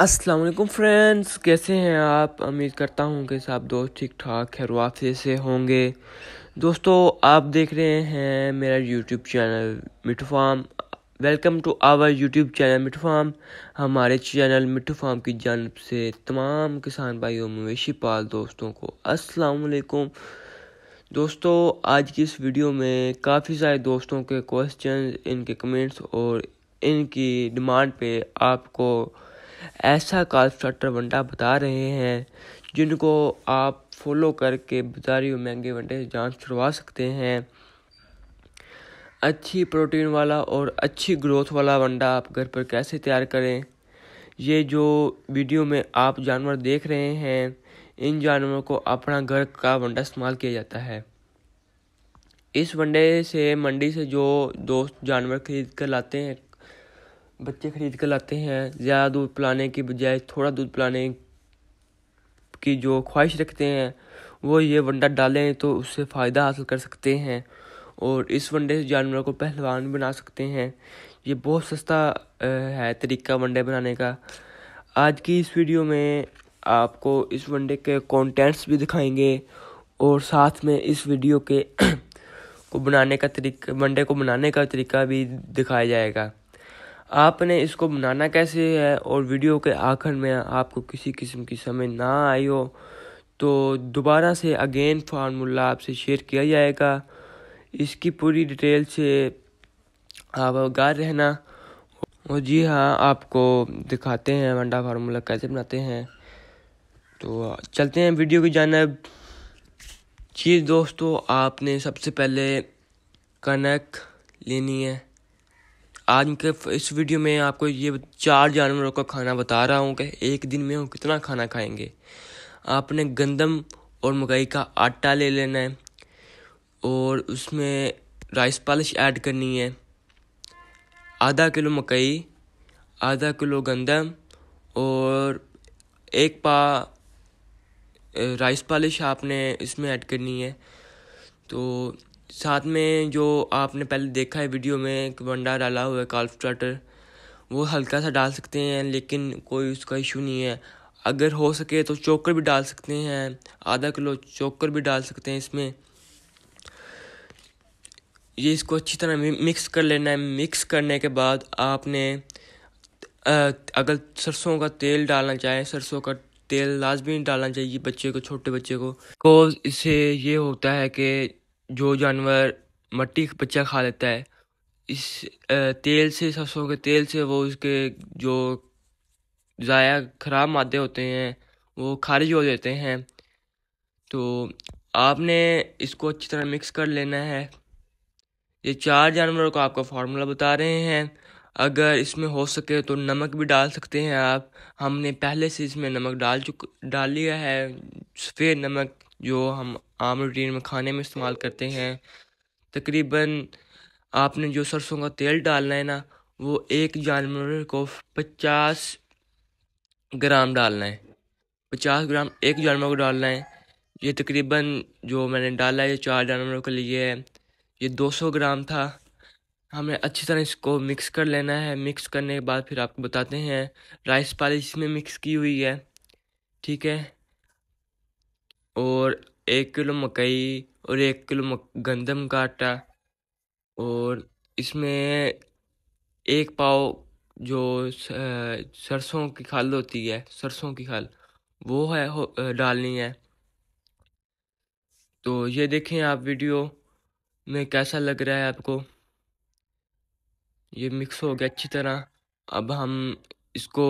अस्सलाम वालेकुम फ्रेंड्स, कैसे हैं आप। उम्मीद करता हूं कि सब दोस्त ठीक ठाक खैर वाफियत से होंगे। दोस्तों, आप देख रहे हैं मेरा YouTube channel Mithu farm. Welcome to our YouTube channel Mithu farm. हमारे चैनल मिठू फार्म की जानब से तमाम किसान भाई और मवेशी पाल दोस्तों को अस्सलाम वालेकुम। दोस्तों, आज की इस वीडियो में काफ़ी सारे दोस्तों के क्वेश्चन, इनके कमेंट्स और इनकी डिमांड पे आपको ऐसा काल्फ स्टार्टर वंडा बता रहे हैं जिनको आप फॉलो करके बाजारी और महंगे वंडे से जान छुड़वा सकते हैं। अच्छी प्रोटीन वाला और अच्छी ग्रोथ वाला वंडा आप घर पर कैसे तैयार करें। ये जो वीडियो में आप जानवर देख रहे हैं, इन जानवरों को अपना घर का वंडा इस्तेमाल किया जाता है। इस वंडे से मंडी से जो दोस्त जानवर खरीद कर लाते हैं, बच्चे खरीद कर लाते हैं, ज़्यादा दूध पिलाने की बजाय थोड़ा दूध पिलाने की जो ख्वाहिश रखते हैं, वो ये वंडा डालें तो उससे फ़ायदा हासिल कर सकते हैं और इस वंडे से जानवरों को पहलवान बना सकते हैं। ये बहुत सस्ता है तरीका वंडे बनाने का। आज की इस वीडियो में आपको इस वंडे के कंटेंट्स भी दिखाएंगे और साथ में इस वीडियो के को बनाने का तरीका, वंडे को बनाने का तरीका भी दिखाया जाएगा। आपने इसको बनाना कैसे है और वीडियो के आखिर में आपको किसी किस्म की समझ ना आई हो तो दोबारा से अगेन फार्मूला आपसे शेयर किया जाएगा। इसकी पूरी डिटेल से आप आगाह रहना। और जी हाँ, आपको दिखाते हैं वंडा फार्मूला कैसे बनाते हैं। तो चलते हैं वीडियो की जानिब। जी दोस्तों, आपने सबसे पहले कनक लेनी है। आज के इस वीडियो में आपको ये चार जानवरों का खाना बता रहा हूँ कि एक दिन में वो कितना खाना खाएंगे। आपने गंदम और मकई का आटा ले लेना है और उसमें राइस पॉलिश ऐड करनी है। आधा किलो मकई, आधा किलो गंदम और एक पा राइस पॉलिश आपने इसमें ऐड करनी है। तो साथ में जो आपने पहले देखा है वीडियो में एक वंडा डाला हुआ है काल्फ स्टार्टर, वो हल्का सा डाल सकते हैं, लेकिन कोई उसका इशू नहीं है। अगर हो सके तो चोकर भी डाल सकते हैं, आधा किलो चोकर भी डाल सकते हैं इसमें। ये इसको अच्छी तरह मिक्स कर लेना है। मिक्स करने के बाद आपने अगर सरसों का तेल डालना चाहें, सरसों का तेल लाजमी डालना चाहिए बच्चे को, छोटे बच्चे को। इससे ये होता है कि जो जानवर मट्टी बच्चा खा लेता है, इस तेल से, सरसों के तेल से वो उसके जो ज़ाया ख़राब मादे होते हैं वो खारिज हो जाते हैं। तो आपने इसको अच्छी तरह मिक्स कर लेना है। ये चार जानवरों का आपका फार्मूला बता रहे हैं। अगर इसमें हो सके तो नमक भी डाल सकते हैं आप। हमने पहले से इसमें नमक डाल लिया है, सफ़ेद नमक जो हम आम रूटीन में खाने में इस्तेमाल करते हैं। तकरीबन आपने जो सरसों का तेल डालना है ना, वो एक जानवर को 50 ग्राम डालना है, 50 ग्राम एक जानवर को डालना है। ये तकरीबन जो मैंने डाला है ये चार जानवरों के लिए है, ये 200 ग्राम था। हमें अच्छी तरह इसको मिक्स कर लेना है। मिक्स करने के बाद फिर आपको बताते हैं। राइस पॉलिश इसमें मिक्स की हुई है, ठीक है, और 1 किलो मकई और 1 किलो गंदम का आटा और इसमें 1 पाव जो सरसों की खाल होती है, सरसों की खाल वो है डालनी है। तो ये देखें आप वीडियो में कैसा लग रहा है आपको। ये मिक्स हो गया अच्छी तरह। अब हम इसको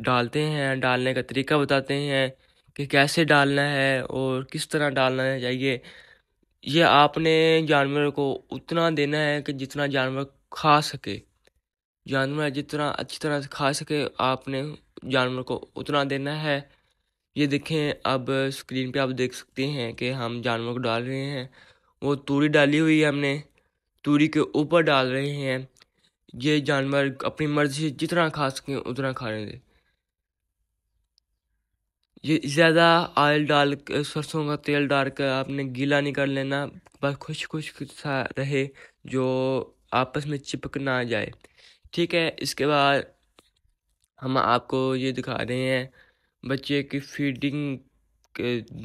डालते हैं, डालने का तरीका बताते हैं कि कैसे डालना है और किस तरह डालना है चाहिए। ये आपने जानवर को उतना देना है कि जितना जानवर खा सके। जानवर जितना अच्छी तरह से खा सके आपने जानवर को उतना देना है। ये देखें, अब स्क्रीन पे आप देख सकते हैं कि हम जानवर को डाल रहे हैं। वो तूरी डाली हुई है, हमने तूरी के ऊपर डाल रहे हैं। ये जानवर अपनी मर्ज़ी से जितना खा सकें उतना खा रहे हैं। ये ज़्यादा ऑयल डाल, सरसों का तेल डाल कर आपने गीला नहीं कर लेना, बस खुश्क सा रहे जो आपस में चिपक ना जाए, ठीक है। इसके बाद हम आपको ये दिखा रहे हैं बच्चे की फीडिंग,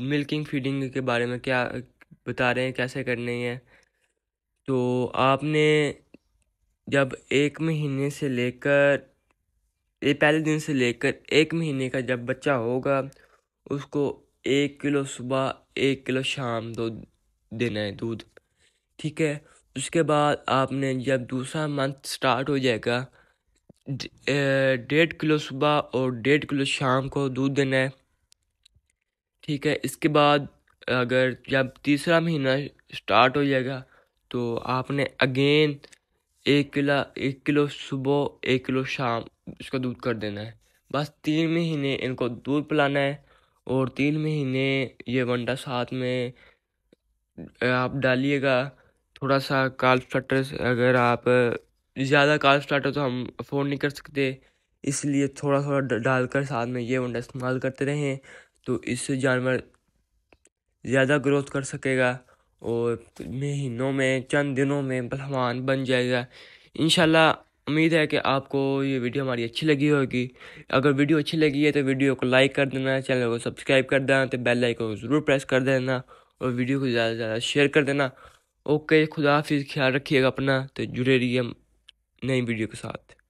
मिल्किंग फीडिंग के बारे में क्या बता रहे हैं, कैसे करनी है। तो आपने जब 1 महीने से लेकर पहले दिन से लेकर 1 महीने का जब बच्चा होगा उसको 1 किलो सुबह 1 किलो शाम दो देना है दूध, ठीक है। उसके बाद आपने जब दूसरा मंथ स्टार्ट हो जाएगा 1.5 किलो सुबह और 1.5 किलो शाम को दूध देना है, ठीक है। इसके बाद अगर जब तीसरा महीना स्टार्ट हो जाएगा तो आपने अगेन 1 किलो सुबह 1 किलो शाम उसका दूध कर देना है। बस 3 महीने इनको दूध पिलाना है और 3 महीने ये वंडा साथ में आप डालिएगा। थोड़ा सा काल्फ स्टार्टर, अगर आप ज़्यादा काल्फ स्टार्टर तो हम अफोर्ड नहीं कर सकते, इसलिए थोड़ा थोड़ा डालकर साथ में ये वंडा इस्तेमाल करते रहें तो इससे जानवर ज़्यादा ग्रोथ कर सकेगा और महीनों में, चंद दिनों में पहलवान बन जाएगा इंशाल्लाह। उम्मीद है कि आपको ये वीडियो हमारी अच्छी लगी होगी। अगर वीडियो अच्छी लगी है तो वीडियो को लाइक कर देना, चैनल को सब्सक्राइब कर देना, तो बेल आइकन को ज़रूर प्रेस कर देना और वीडियो को ज़्यादा से ज़्यादा शेयर कर देना। ओके, खुदा हाफिज़, ख्याल रखिएगा अपना, तो जुड़े रहिए नई वीडियो के साथ।